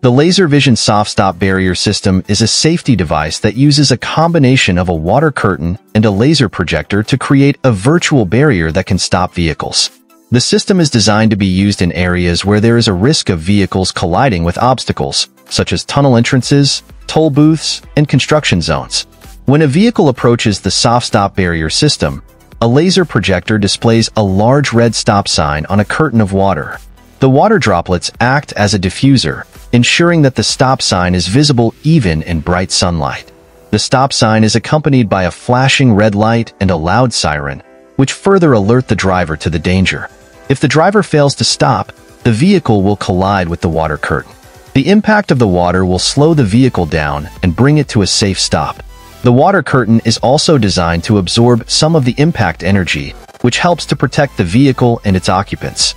The Laser Vision Soft Stop Barrier System is a safety device that uses a combination of a water curtain and a laser projector to create a virtual barrier that can stop vehicles. The system is designed to be used in areas where there is a risk of vehicles colliding with obstacles, such as tunnel entrances, toll booths, and construction zones. When a vehicle approaches the Soft Stop Barrier System, a laser projector displays a large red stop sign on a curtain of water. The water droplets act as a diffuser, ensuring that the stop sign is visible even in bright sunlight. The stop sign is accompanied by a flashing red light and a loud siren, which further alert the driver to the danger. If the driver fails to stop, the vehicle will collide with the water curtain. The impact of the water will slow the vehicle down and bring it to a safe stop. The water curtain is also designed to absorb some of the impact energy, which helps to protect the vehicle and its occupants.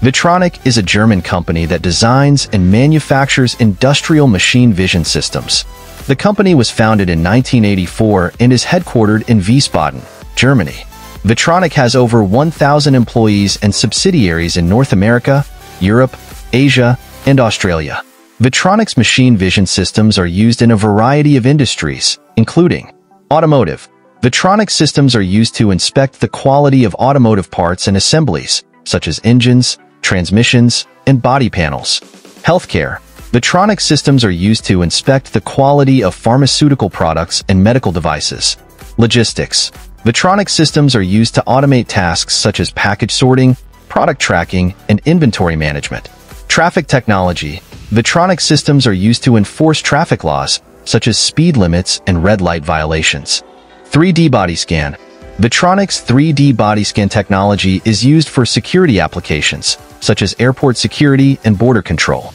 Vitronic is a German company that designs and manufactures industrial machine vision systems. The company was founded in 1984 and is headquartered in Wiesbaden, Germany. Vitronic has over 1,000 employees and subsidiaries in North America, Europe, Asia, and Australia. Vitronic's machine vision systems are used in a variety of industries, including automotive. Vitronic systems are used to inspect the quality of automotive parts and assemblies, such as engines, transmissions, and body panels. Healthcare. Vitronic systems are used to inspect the quality of pharmaceutical products and medical devices. Logistics. Vitronic systems are used to automate tasks such as package sorting, product tracking, and inventory management. Traffic technology. Vitronic systems are used to enforce traffic laws, such as speed limits and red light violations. 3D body scan. Vitronic's 3D body scan technology is used for security applications, such as airport security and border control.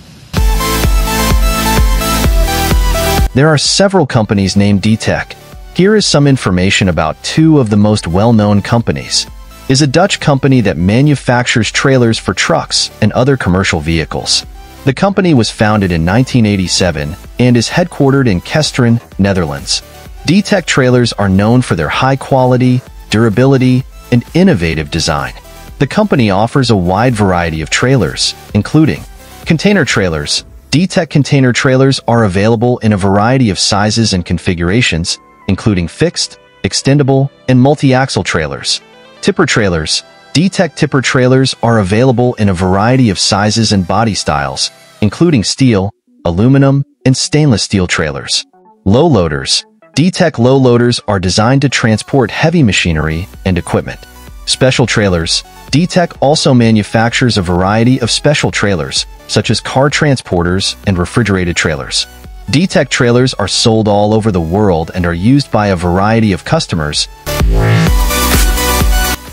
There are several companies named D-TEC. Here is some information about two of the most well-known companies. Is a Dutch company that manufactures trailers for trucks and other commercial vehicles. The company was founded in 1987 and is headquartered in Kesteren, Netherlands. D-TEC trailers are known for their high quality, durability, and innovative design. The company offers a wide variety of trailers, including container trailers. D-TEC container trailers are available in a variety of sizes and configurations, including fixed, extendable, and multi-axle trailers. Tipper trailers. D-TEC tipper trailers are available in a variety of sizes and body styles, including steel, aluminum, and stainless steel trailers. Low loaders. D-TEC low loaders are designed to transport heavy machinery and equipment. Special trailers. D-TEC also manufactures a variety of special trailers, such as car transporters and refrigerated trailers. D-TEC trailers are sold all over the world and are used by a variety of customers.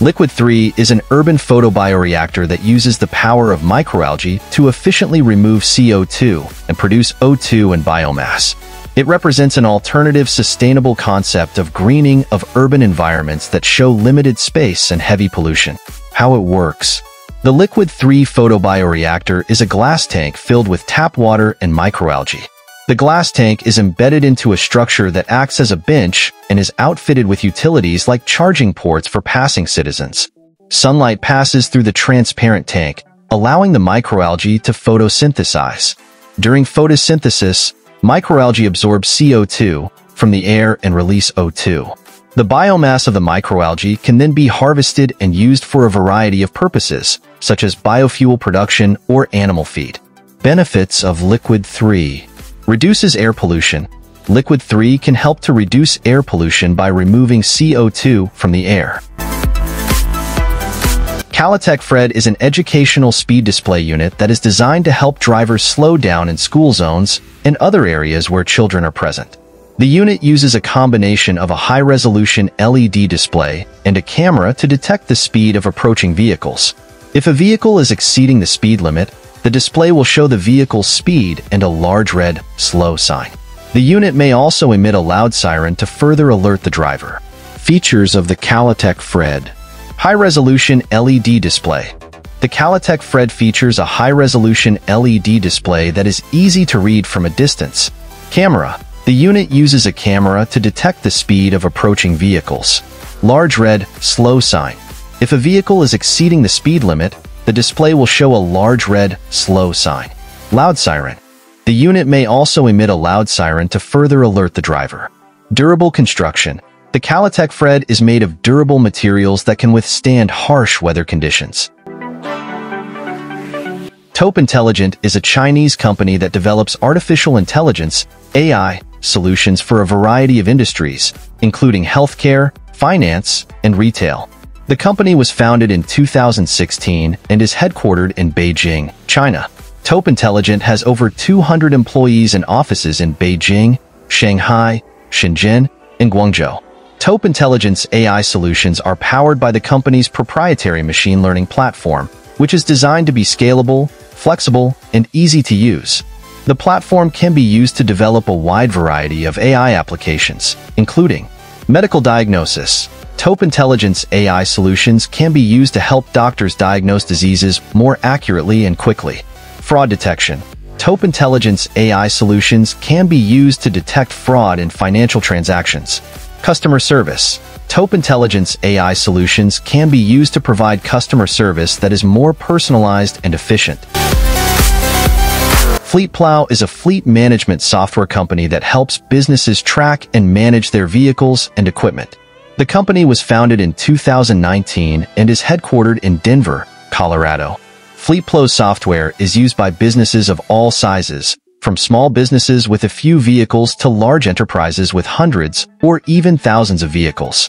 Liquid3 is an urban photobioreactor that uses the power of microalgae to efficiently remove CO2 and produce O2 and biomass. It represents an alternative sustainable concept of greening of urban environments that show limited space and heavy pollution. How it works. The Liquid3 photobioreactor is a glass tank filled with tap water and microalgae. The glass tank is embedded into a structure that acts as a bench and is outfitted with utilities like charging ports for passing citizens. Sunlight passes through the transparent tank, allowing the microalgae to photosynthesize. During photosynthesis, microalgae absorb CO2 from the air and release O2. The biomass of the microalgae can then be harvested and used for a variety of purposes, such as biofuel production or animal feed. Benefits of Liquid3. Reduces air pollution. Liquid3 can help to reduce air pollution by removing CO2 from the air. Kalitec Fred is an educational speed display unit that is designed to help drivers slow down in school zones and other areas where children are present. The unit uses a combination of a high-resolution LED display and a camera to detect the speed of approaching vehicles. If a vehicle is exceeding the speed limit, the display will show the vehicle's speed and a large red, slow sign. The unit may also emit a loud siren to further alert the driver. Features of the Kalitec Fred. High-resolution LED display. The Kalitec Fred features a high-resolution LED display that is easy to read from a distance. Camera. The unit uses a camera to detect the speed of approaching vehicles. large red slow sign. If a vehicle is exceeding the speed limit, the display will show a large red slow sign. Loud siren. The unit may also emit a loud siren to further alert the driver. Durable construction. The Kalitec Fred is made of durable materials that can withstand harsh weather conditions. Tope Inteligente is a Chinese company that develops artificial intelligence (AI) solutions for a variety of industries, including healthcare, finance, and retail. The company was founded in 2016 and is headquartered in Beijing, China. Tope Inteligente has over 200 employees and offices in Beijing, Shanghai, Shenzhen, and Guangzhou. Tope Inteligente AI solutions are powered by the company's proprietary machine learning platform, which is designed to be scalable, flexible, and easy to use. The platform can be used to develop a wide variety of AI applications, including medical diagnosis. Tope Inteligente AI solutions can be used to help doctors diagnose diseases more accurately and quickly. Fraud detection. Tope Inteligente AI solutions can be used to detect fraud in financial transactions. Customer service. Tope Inteligente AI solutions can be used to provide customer service that is more personalized and efficient. FleetPlow is a fleet management software company that helps businesses track and manage their vehicles and equipment. The company was founded in 2019 and is headquartered in Denver, Colorado. FleetPlow software is used by businesses of all sizes, from small businesses with a few vehicles to large enterprises with hundreds or even thousands of vehicles.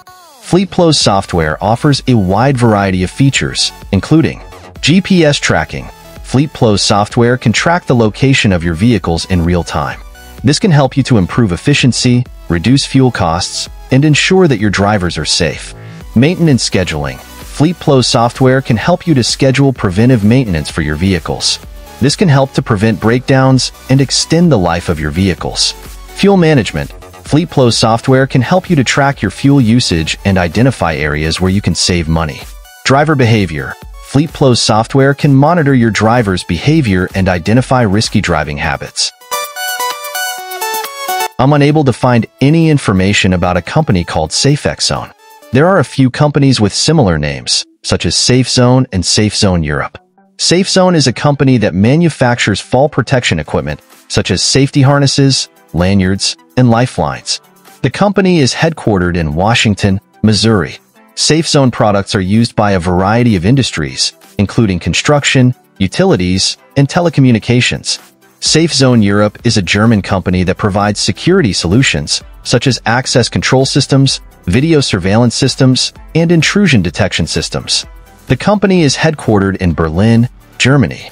FleetPlow's software offers a wide variety of features, including GPS tracking. FleetPlow's software can track the location of your vehicles in real time. This can help you to improve efficiency, reduce fuel costs, and ensure that your drivers are safe. Maintenance scheduling. FleetPlow software can help you to schedule preventive maintenance for your vehicles. This can help to prevent breakdowns and extend the life of your vehicles. Fuel management. FleetPlow software can help you to track your fuel usage and identify areas where you can save money. Driver behavior. FleetPlow software can monitor your driver's behavior and identify risky driving habits. I'm unable to find any information about a company called SafeZone. There are a few companies with similar names, such as SafeZone and SafeZone Europe. SafeZone is a company that manufactures fall protection equipment, such as safety harnesses, lanyards, and lifelines. The company is headquartered in Washington, Missouri. SafeZone products are used by a variety of industries, including construction, utilities, and telecommunications. SafeZone Europe is a German company that provides security solutions, such as access control systems, video surveillance systems, and intrusion detection systems. The company is headquartered in Berlin, Germany.